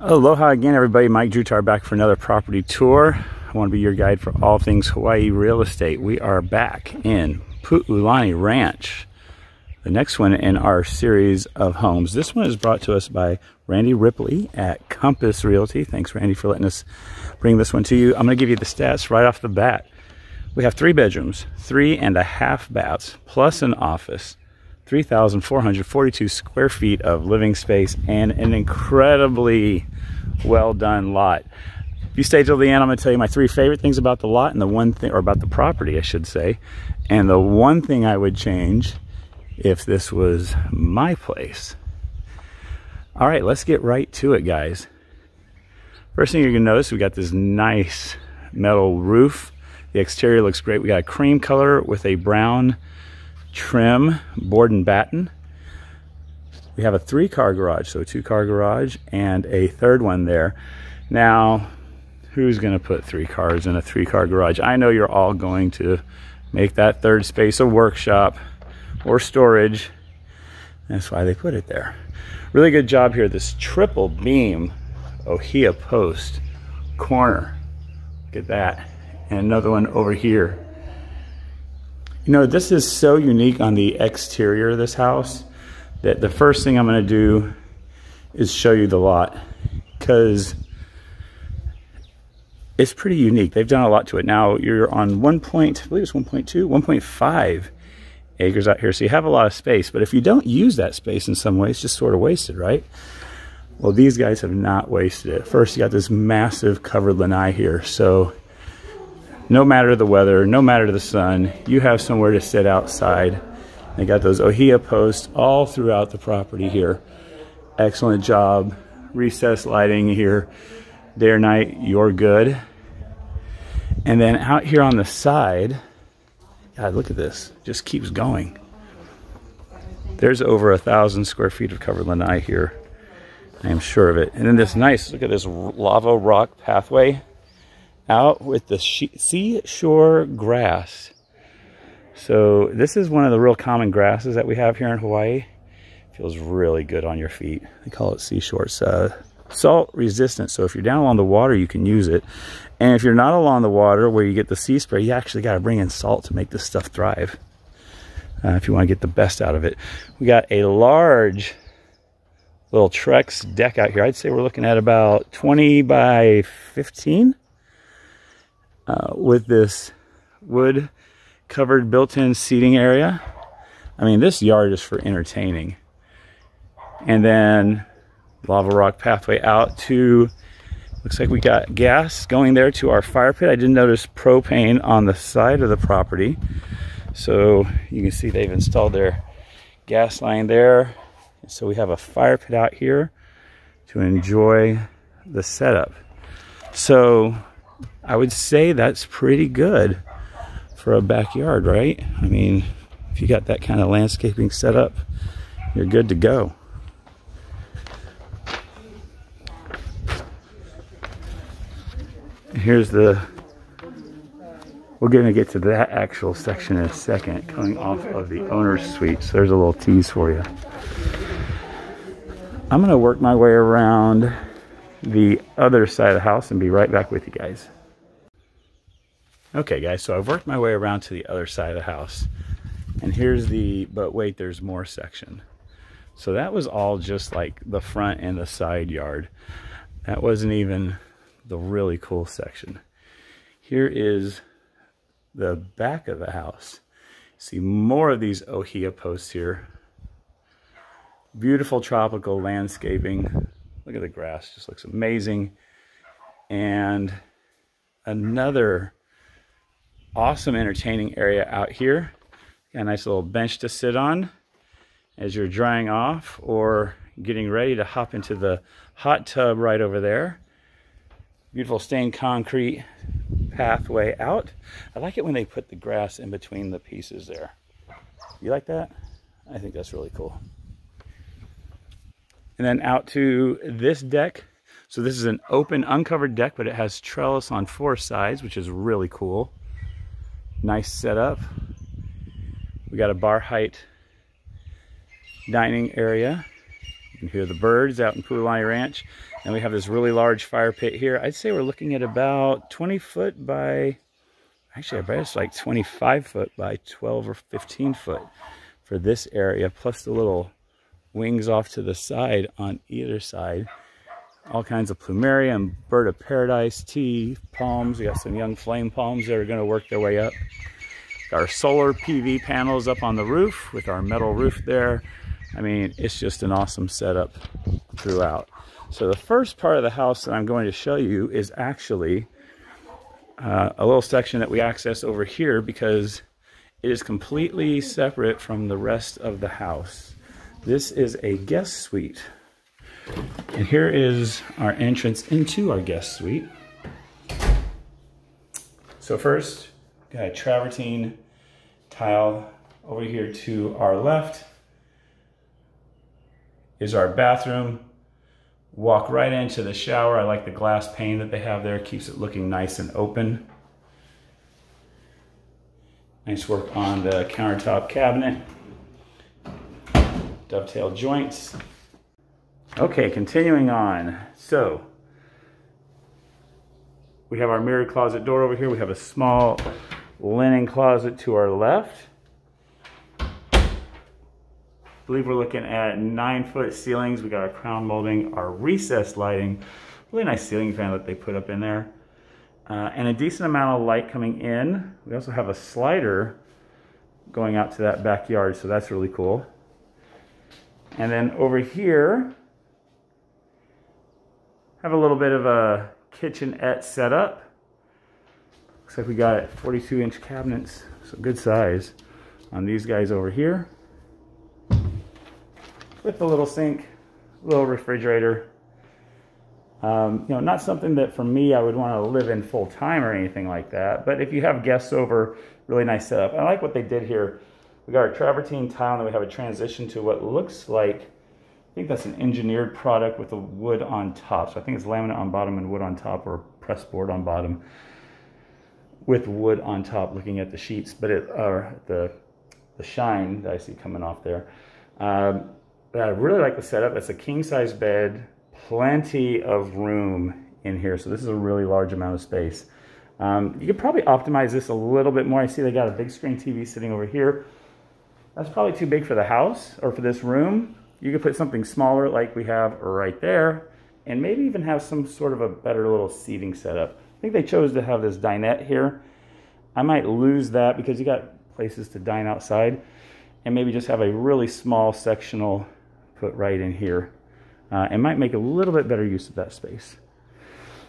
Aloha again, everybody. Mike Drutar back for another property tour. I want to be your guide for all things Hawaii real estate. We are back in Puu Lani Ranch, the next one in our series of homes. This one is brought to us by Randy Ripley at Compass Realty. Thanks, Randy, for letting us bring this one to you. I'm going to give you the stats right off the bat. We have 3 bedrooms, 3.5 baths, plus an office, 3,442 square feet of living space, and an incredibly well done lot. If you stay till the end, I'm gonna tell you my 3 favorite things about the lot and the one thing, or about the property, I should say. And the one thing I would change if this was my place. All right, let's get right to it, guys. First thing you're gonna notice, we got this nice metal roof. The exterior looks great. We got a cream color with a brown trim, board and batten. We have a 3-car garage, so a 2-car garage and a third one there. Now, who's going to put 3 cars in a 3-car garage? I know you're all going to make that third space a workshop or storage. That's why they put it there. Really good job here. This triple beam Ohia post corner. Look at that. And another one over here. You know, this is so unique on the exterior of this house that the first thing I'm going to do is show you the lot, because it's pretty unique. They've done a lot to it. Now you're on 1.5 acres out here, so you have a lot of space, but if you don't use that space in some way, it's just sort of wasted, right? Well, these guys have not wasted it. First, you got this massive covered lanai here, so no matter the weather, no matter the sun, you have somewhere to sit outside. They got those Ohia posts all throughout the property here. Excellent job. Recessed lighting here. Day or night, you're good. And then out here on the side, God, look at this. Just keeps going. There's over 1,000 square feet of covered lanai here. I am sure of it. And then this nice, look at this lava rock pathway out with the seashore grass. So this is one of the real common grasses that we have here in Hawaii. Feels really good on your feet. They call it seashore. It's salt resistant, so if you're down along the water, you can use it. And if you're not along the water where you get the sea spray, you actually got to bring in salt to make this stuff thrive if you want to get the best out of it. We got a large little Trex deck out here. I'd say we're looking at about 20 by 15. With this wood covered built-in seating area. I mean, this yard is for entertaining. And then lava rock pathway out to, looks like we got gas going there to our fire pit. I didn't notice propane on the side of the property. So you can see they've installed their gas line there. So we have a fire pit out here to enjoy the setup. So I would say that's pretty good for a backyard, right? I mean, if you got that kind of landscaping set up, you're good to go. Here's the, we're gonna get to that actual section in a second, coming off of the owner's suite. So there's a little tease for you. I'm gonna work my way around the other side of the house and be right back with you guys. Okay, guys, so I've worked my way around to the other side of the house, and here's the, but wait, there's more section. So that was all just like the front and the side yard. That wasn't even the really cool section. Here is the back of the house. See more of these Ohia posts here. Beautiful tropical landscaping. Look at the grass, just looks amazing. And another awesome entertaining area out here. Got a nice little bench to sit on as you're drying off or getting ready to hop into the hot tub right over there. Beautiful stained concrete pathway out. I like it when they put the grass in between the pieces there. You like that? I think that's really cool. And then out to this deck. So this is an open, uncovered deck, but it has trellis on 4 sides, which is really cool. Nice setup. We got a bar height dining area. You can hear the birds out in Puu Lani Ranch. And we have this really large fire pit here. I'd say we're looking at about 20 foot by, actually I bet it's like 25 foot by 12 or 15 foot for this area, plus the little wings off to the side on either side. All kinds of plumerium, bird of paradise, tea, palms. We got some young flame palms that are going to work their way up. Got our solar PV panels up on the roof with our metal roof there. I mean, it's just an awesome setup throughout. So the first part of the house that I'm going to show you is actually a little section that we access over here because it is completely separate from the rest of the house. This is a guest suite. And here is our entrance into our guest suite. So first, got a travertine tile over here to our left is our bathroom. Walk right into the shower. I like the glass pane that they have there. Keeps it looking nice and open. Nice work on the countertop cabinet. Dovetail joints. Okay, continuing on. So we have our mirror closet door over here. We have a small linen closet to our left. I believe we're looking at 9-foot ceilings. We got our crown molding, our recessed lighting, really nice ceiling fan that they put up in there, and a decent amount of light coming in. We also have a slider going out to that backyard, so that's really cool. And then over here, have a little bit of a kitchenette setup. Looks like we got 42-inch cabinets, so good size on these guys over here. With a little sink, little refrigerator. You know, not something that for me I would want to live in full time or anything like that. But if you have guests over, really nice setup. I like what they did here. We got our travertine tile, and then we have a transition to what looks like. I think that's an engineered product with the wood on top. So I think it's laminate on bottom and wood on top, or pressed board on bottom with wood on top, looking at the sheets, but it or the shine that I see coming off there. But I really like the setup. It's a king size bed, plenty of room in here. So this is a really large amount of space. You could probably optimize this a little bit more. I see they got a big screen TV sitting over here. That's probably too big for the house or for this room. You could put something smaller like we have right there, and maybe even have some sort of a better little seating setup. I think they chose to have this dinette here. I might lose that because you got places to dine outside, and maybe just have a really small sectional put right in here. It might make a little bit better use of that space.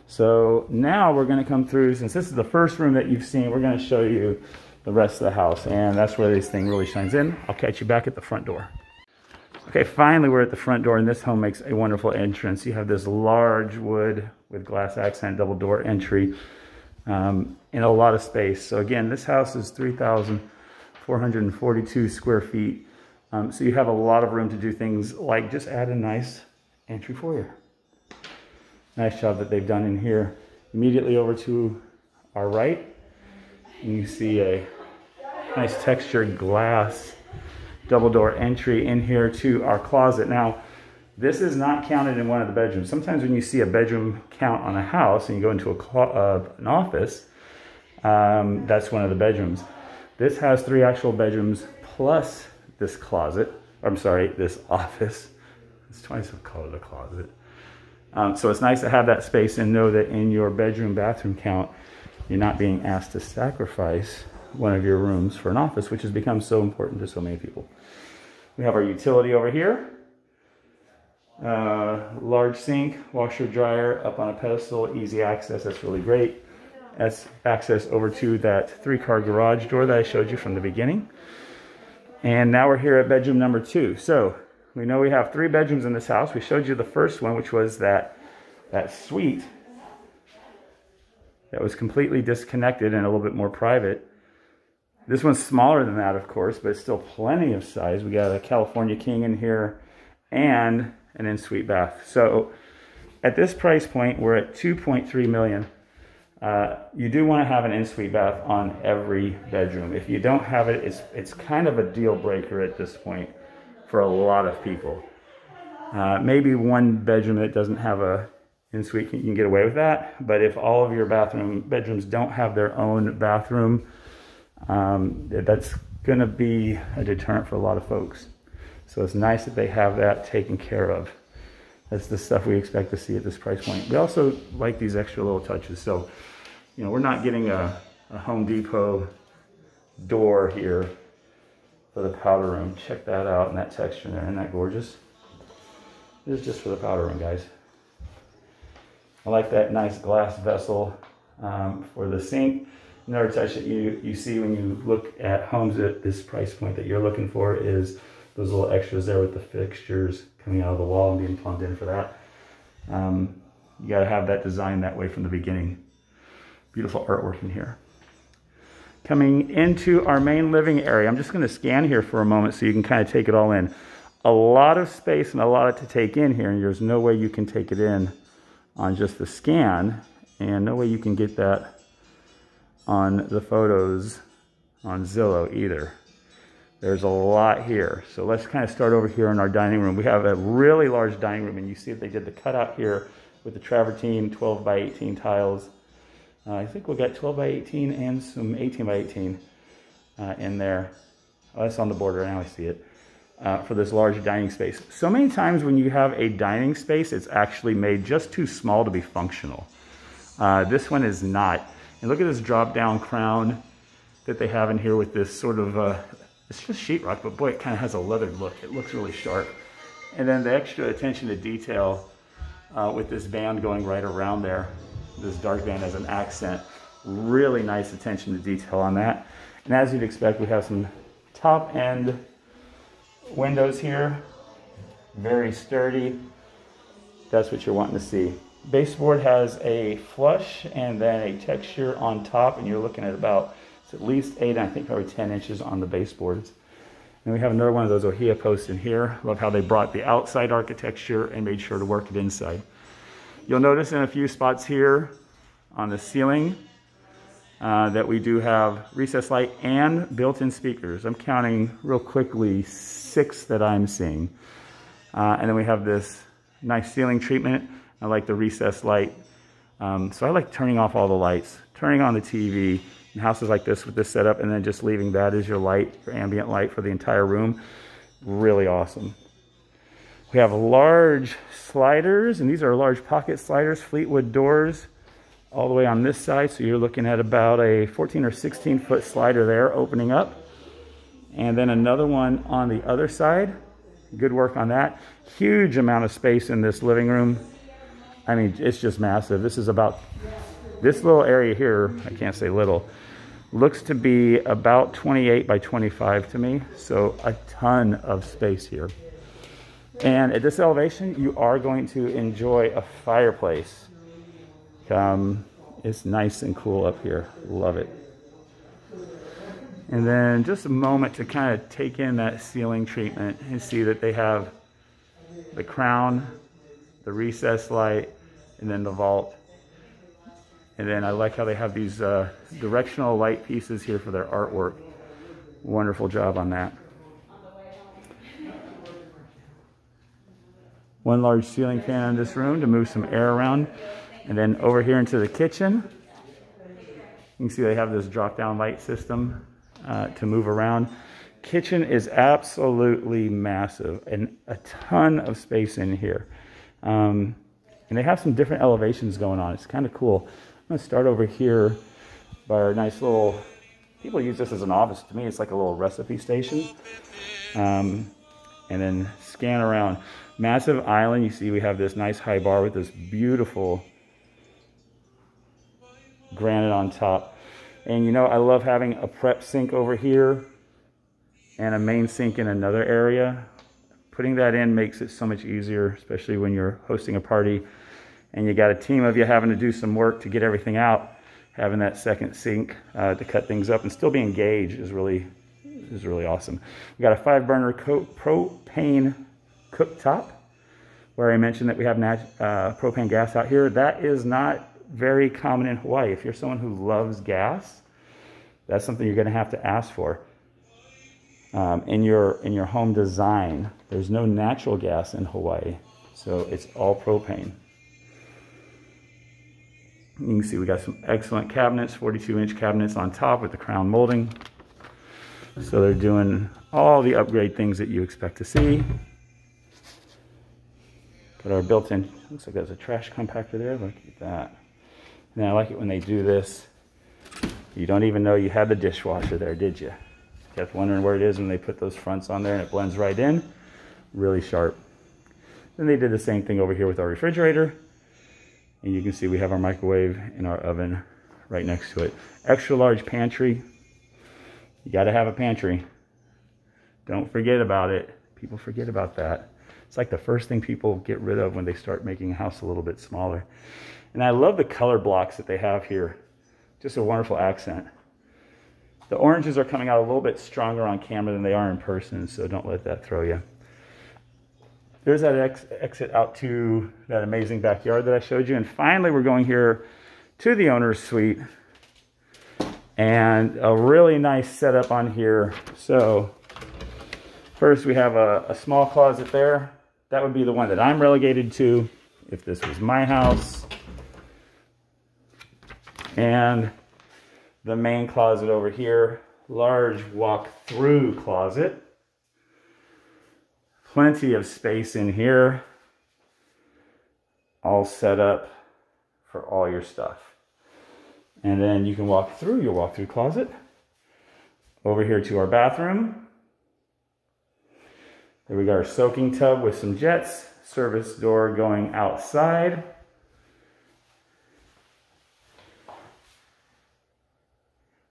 So now we're going to come through, since this is the first room that you've seen, we're going to show you the rest of the house, and that's where this thing really shines in. I'll catch you back at the front door. Okay, finally we're at the front door, and this home makes a wonderful entrance. You have this large wood with glass accent double door entry, and a lot of space. So again, this house is 3,442 square feet. So you have a lot of room to do things like just add a nice entry foyer. Nice job that they've done in here. Immediately over to our right, and you see a nice textured glass double door entry in here to our closet. Now, this is not counted in one of the bedrooms. Sometimes when you see a bedroom count on a house and you go into an office, that's one of the bedrooms. This has 3 actual bedrooms plus this closet. I'm sorry, this office. It's twice I've called it a closet. So it's nice to have that space and know that in your bedroom bathroom count, you're not being asked to sacrifice one of your rooms for an office, which has become so important to so many people. We have our utility over here. Large sink, washer, dryer, up on a pedestal, easy access. That's really great. That's access over to that 3-car garage door that I showed you from the beginning. And now we're here at bedroom number 2. So we know we have 3 bedrooms in this house. We showed you the first one, which was that suite that was completely disconnected and a little bit more private. This one's smaller than that, of course, but it's still plenty of size. We got a California King in here and an ensuite bath. So at this price point, we're at $2.3 million. You do want to have an ensuite bath on every bedroom. If you don't have it, it's kind of a deal breaker at this point for a lot of people. Maybe one bedroom that doesn't have a in-suite, you can get away with that. But if all of your bedrooms don't have their own bathroom, that's going to be a deterrent for a lot of folks. So it's nice that they have that taken care of. That's the stuff we expect to see at this price point. We also like these extra little touches. So, you know, we're not getting a Home Depot door here for the powder room. Check that out, and that texture in there. Isn't that gorgeous? This is just for the powder room, guys. I like that nice glass vessel for the sink. Another touch that you see when you look at homes at this price point that you're looking for is those little extras there with the fixtures coming out of the wall and being plumbed in for that. You got to have that design that way from the beginning. Beautiful artwork in here. Coming into our main living area, I'm just going to scan here for a moment so you can kind of take it all in. A lot of space and a lot to take in here, and there's no way you can take it in on just the scan, and no way you can get that on the photos on Zillow either. There's a lot here. So let's kind of start over here in our dining room. We have a really large dining room, and you see that they did the cutout here with the travertine 12 by 18 tiles. I think we got 12 by 18 and some 18 by 18 in there. Oh, that's on the border, now I see it. For this large dining space. So many times when you have a dining space, it's actually made just too small to be functional. This one is not. And look at this drop down crown that they have in here with this sort of, it's just sheetrock, but boy, it kind of has a leathered look. It looks really sharp. And then the extra attention to detail with this band going right around there, this dark band as an accent, really nice attention to detail on that. And as you'd expect, we have some top end windows here, very sturdy. That's what you're wanting to see. Baseboard has a flush and then a texture on top, and you're looking at about, it's at least 8, I think probably 10 inches on the baseboards. And we have another one of those Ohia posts in here. Love how they brought the outside architecture and made sure to work it inside. You'll notice in a few spots here on the ceiling that we do have recessed light and built-in speakers. I'm counting real quickly 6 that I'm seeing. And then we have this nice ceiling treatment. I like the recessed light. So I like turning off all the lights, turning on the TV in houses like this with this setup, and then just leaving that as your light, your ambient light for the entire room. Really awesome. We have large sliders, and these are large pocket sliders, Fleetwood doors, all the way on this side. So you're looking at about a 14 or 16 foot slider there opening up. And then another one on the other side. Good work on that. Huge amount of space in this living room. I mean, it's just massive. This is about, this little area here, I can't say little, looks to be about 28 by 25 to me. So a ton of space here. And at this elevation, you are going to enjoy a fireplace. It's nice and cool up here. Love it. And then just a moment to kind of take in that ceiling treatment and see that they have the crown, the recessed light, and then the vault. And then I like how they have these directional light pieces here for their artwork. Wonderful job on that. One large ceiling fan in this room to move some air around. And then over here into the kitchen, you can see they have this drop-down light system to move around. Kitchen is absolutely massive and a ton of space in here. And they have some different elevations going on. It's kind of cool. I'm going to start over here by our nice little, people use this as an office. To me, it's like a little recipe station. And then scan around. Massive island. You see we have this nice high bar with this beautiful granite on top. And you know, I love having a prep sink over here and a main sink in another area. Putting that in makes it so much easier, especially when you're hosting a party and you got a team of you having to do some work to get everything out. Having that second sink to cut things up and still be engaged is really awesome. We got a 5-burner propane cooktop where I mentioned that we have propane gas out here. That is not very common in Hawaii. If you're someone who loves gas, that's something you're going to have to ask for. In your home design, there's no natural gas in Hawaii, so it's all propane. You can see we got some excellent cabinets, 42-inch cabinets on top with the crown molding. So they're doing all the upgrade things that you expect to see. Got our built-in, looks like there's a trash compactor there. Look at that. And I like it when they do this. You don't even know you had the dishwasher there, did you? Kept wondering where it is when they put those fronts on there, and it blends right in. Really sharp. Then they did the same thing over here with our refrigerator. And you can see we have our microwave and our oven right next to it. Extra large pantry. You got to have a pantry. Don't forget about it. People forget about that. It's like the first thing people get rid of when they start making a house a little bit smaller. And I love the color blocks that they have here. Just a wonderful accent. The oranges are coming out a little bit stronger on camera than they are in person, so don't let that throw you. There's that exit out to that amazing backyard that I showed you. And finally, we're going here to the owner's suite. And a really nice setup on here. So first we have a small closet there. That would be the one that I'm relegated to if this was my house. And the main closet over here. Large walk-through closet. Plenty of space in here, all set up for all your stuff. And then you can walk through your walk-through closet over here to our bathroom. There we got our soaking tub with some jets, service door going outside.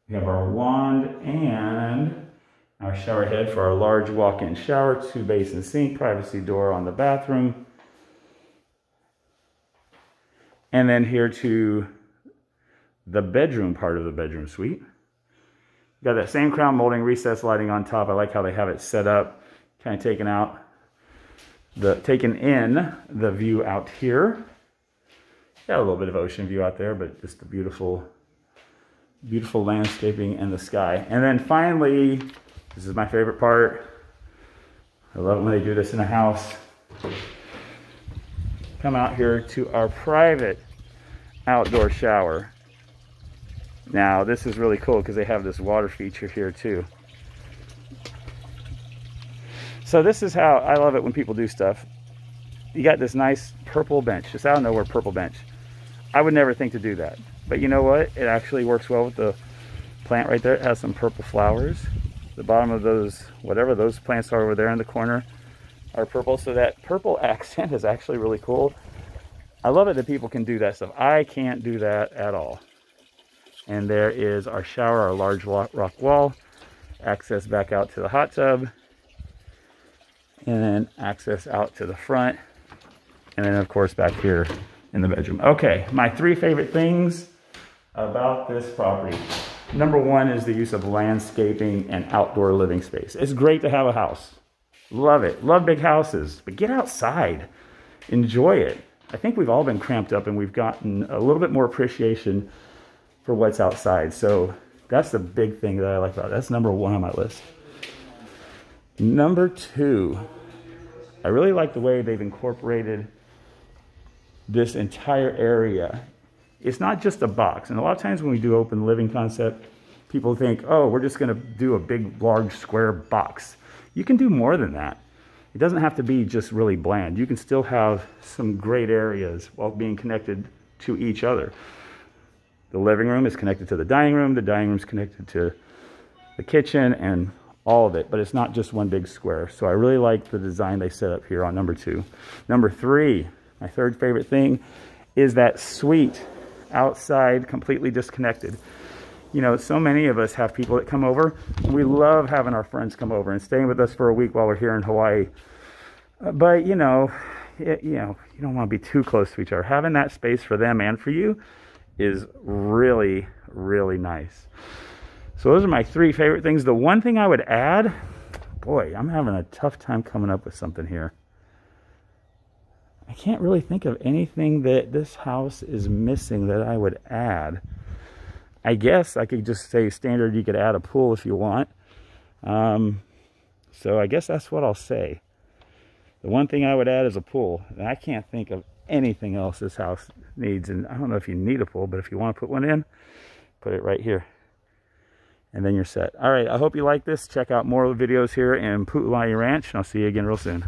We have our wand and our shower head for our large walk-in shower, 2-basin sink, privacy door on the bathroom. And then here to the bedroom part of the bedroom suite. Got that same crown molding, recessed lighting on top. I like how they have it set up, kind of taking in the view out here. Got a little bit of ocean view out there, but just the beautiful landscaping and the sky. And then finally, this is my favorite part. I love it when they do this in a house. Come out here to our private outdoor shower. Now, this is really cool because they have this water feature here too. So this is how I love it when people do stuff. You got this nice purple bench, just out of nowhere purple bench. I would never think to do that. But you know what? It actually works well with the plant right there. It has some purple flowers. The bottom of those, whatever those plants are over there in the corner, are purple. So that purple accent is actually really cool. I love it that people can do that stuff. I can't do that at all. And there is our shower, our large rock wall, access back out to the hot tub, and then access out to the front, and then of course back here in the bedroom. Okay, my 3 favorite things about this property. Number 1 is the use of landscaping and outdoor living space. It's great to have a house. Love it. Love big houses. But get outside. Enjoy it. I think we've all been cramped up and we've gotten a little bit more appreciation for what's outside. So that's the big thing that I like about it. That's number 1 on my list. Number 2, I really like the way they've incorporated this entire area. It's not just a box. And a lot of times when we do open living concept, people think, oh, we're just going to do a big, large, square box. You can do more than that. It doesn't have to be just really bland. You can still have some great areas while being connected to each other. The living room is connected to the dining room is connected to the kitchen and all of it, but it's not just one big square. So I really like the design they set up here on number 2. Number 3, my 3rd favorite thing, is that suite outside, completely disconnected. You know, so many of us have people that come over. We love having our friends come over and staying with us for a week while we're here in Hawaii. But you don't want to be too close to each other. Having that space for them and for you is really, really nice. So those are my 3 favorite things. The one thing I would add, boy, I'm having a tough time coming up with something here. I can't really think of anything that this house is missing that I would add. I guess I could just say standard, you could add a pool if you want. So I guess that's what I'll say. The one thing I would add is a pool. And I can't think of anything else this house needs. And I don't know if you need a pool, but if you want to put one in, put it right here. And then you're set. All right, I hope you like this. Check out more videos here in Puu Lani Ranch, and I'll see you again real soon.